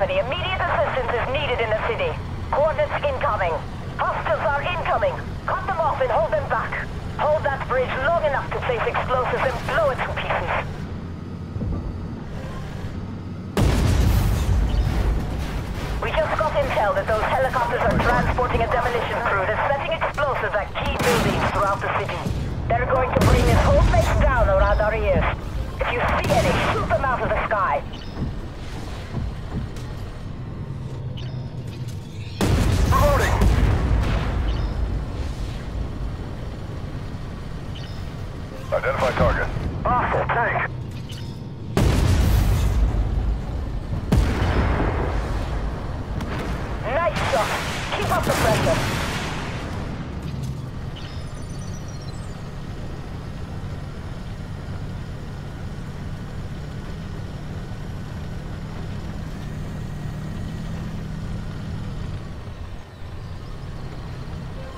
Company. Immediate assistance is needed in the city. Coordinates incoming. Hostiles are incoming. Cut them off and hold them back. Hold that bridge long enough to place explosives and blow it to pieces. We just got intel that those helicopters are transporting a demolition crew that's setting explosives at key buildings throughout the city. They're going to bring this whole place down around our ears. If you see any, shoot them out of the sky. Reloading! Identify target. Hostile tank. Keep up the pressure.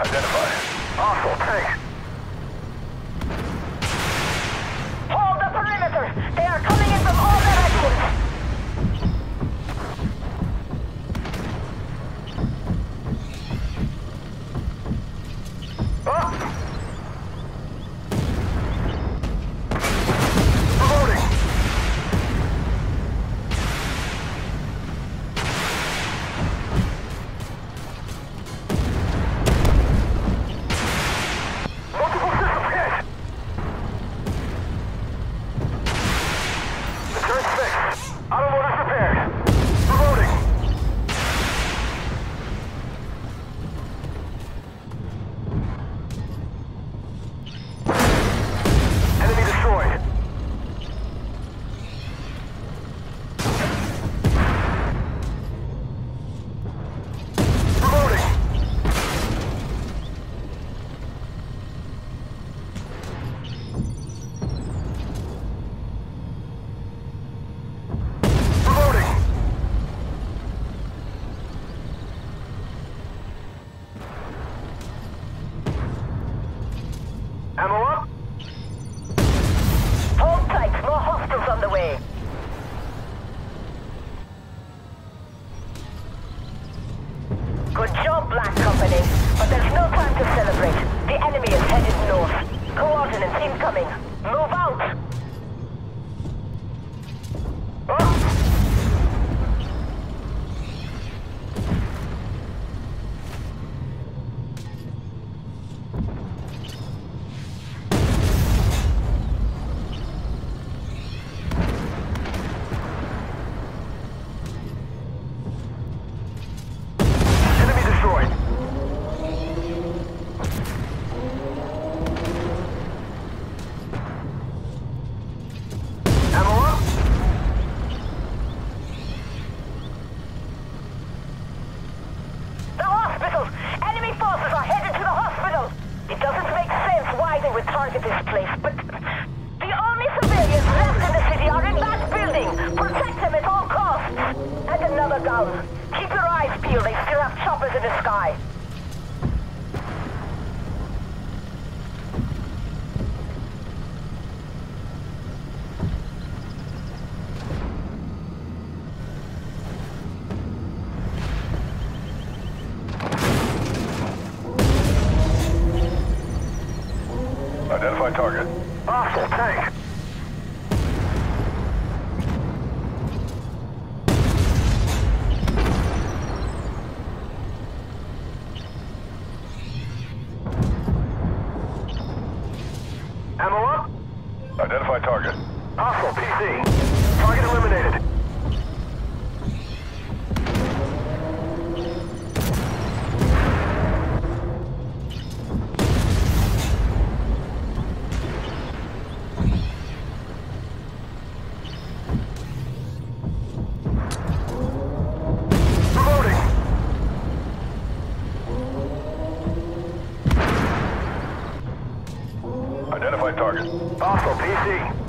Identified. Awful tank. Hold the perimeter! They are coming in from all directions! Good job, Black Company. But there's no time to celebrate. The enemy is headed north. Coordinates incoming. Move out! Keep your eyes peeled, they still have choppers in the sky. Identify target. Awful tank. Identify target. Hostile PC. Target eliminated. Identify target. Hostile PC.